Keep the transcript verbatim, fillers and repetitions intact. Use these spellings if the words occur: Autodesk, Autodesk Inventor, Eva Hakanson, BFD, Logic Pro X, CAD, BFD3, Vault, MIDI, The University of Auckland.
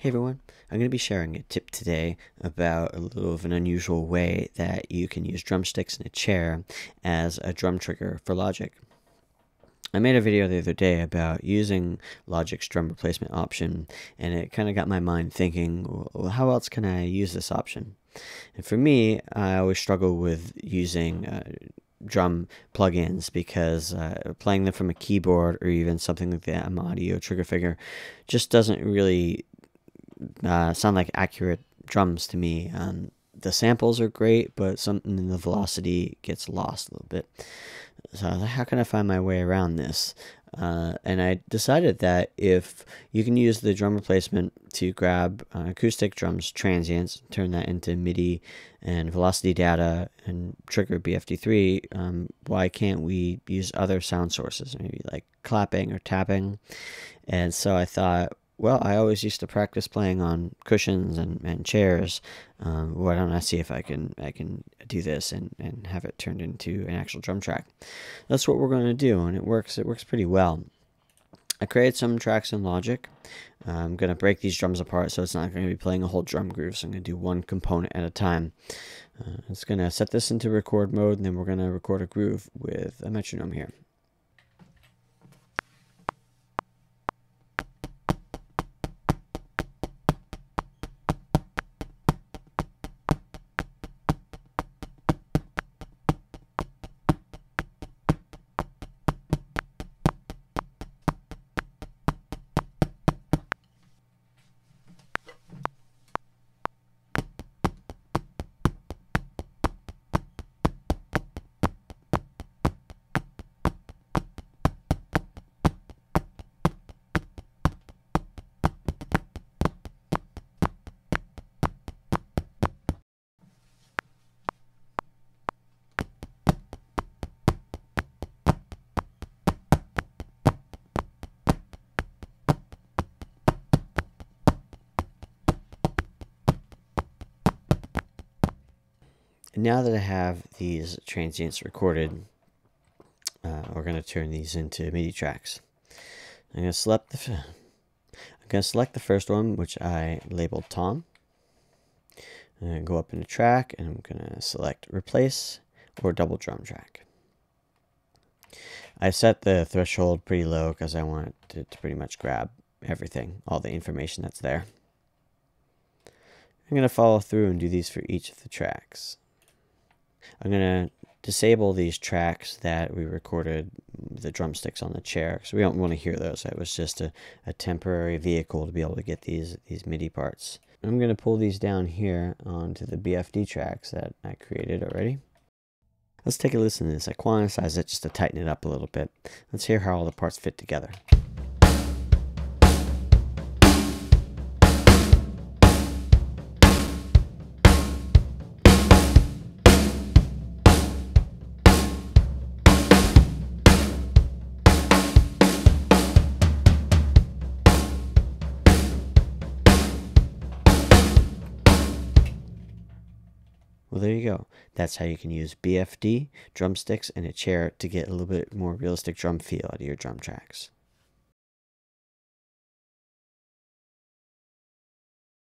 Hey everyone, I'm going to be sharing a tip today about a little of an unusual way that you can use drumsticks in a chair as a drum trigger for Logic. I made a video the other day about using Logic's drum replacement option, and it kind of got my mind thinking, well, how else can I use this option? And for me, I always struggle with using uh, drum plugins because uh, playing them from a keyboard or even something like the Audio trigger figure just doesn't really Uh, sound like accurate drums to me. Um, the samples are great, but something in the velocity gets lost a little bit. So I was like, how can I find my way around this? Uh, and I decided that if you can use the drum replacement to grab uh, acoustic drums transients, turn that into MIDI and velocity data and trigger B F D three, um, why can't we use other sound sources, maybe like clapping or tapping? And so I thought, well, I always used to practice playing on cushions and, and chairs. Um, why don't I see if I can I can do this and, and have it turned into an actual drum track? That's what we're going to do, and it works. It works pretty well. I created some tracks in Logic. I'm going to break these drums apart, so it's not going to be playing a whole drum groove, so I'm going to do one component at a time. Uh, it's going to set this into record mode, and then we're going to record a groove with a metronome here. Now that I have these transients recorded, uh, we're going to turn these into MIDI tracks. I'm going to select the, I'm going to select the first one, which I labeled Tom. I'm going to go up into track, and I'm going to select replace or double drum track. I set the threshold pretty low because I want it to, to pretty much grab everything, all the information that's there. I'm going to follow through and do these for each of the tracks. I'm going to disable these tracks that we recorded the drumsticks on the chair, because we don't want to hear those. That was just a, a temporary vehicle to be able to get these, these MIDI parts. I'm going to pull these down here onto the B F D tracks that I created already. Let's take a listen to this. I quantized it just to tighten it up a little bit. Let's hear how all the parts fit together. Well, there you go. That's how you can use B F D, drumsticks, and a chair to get a little bit more realistic drum feel out of your drum tracks.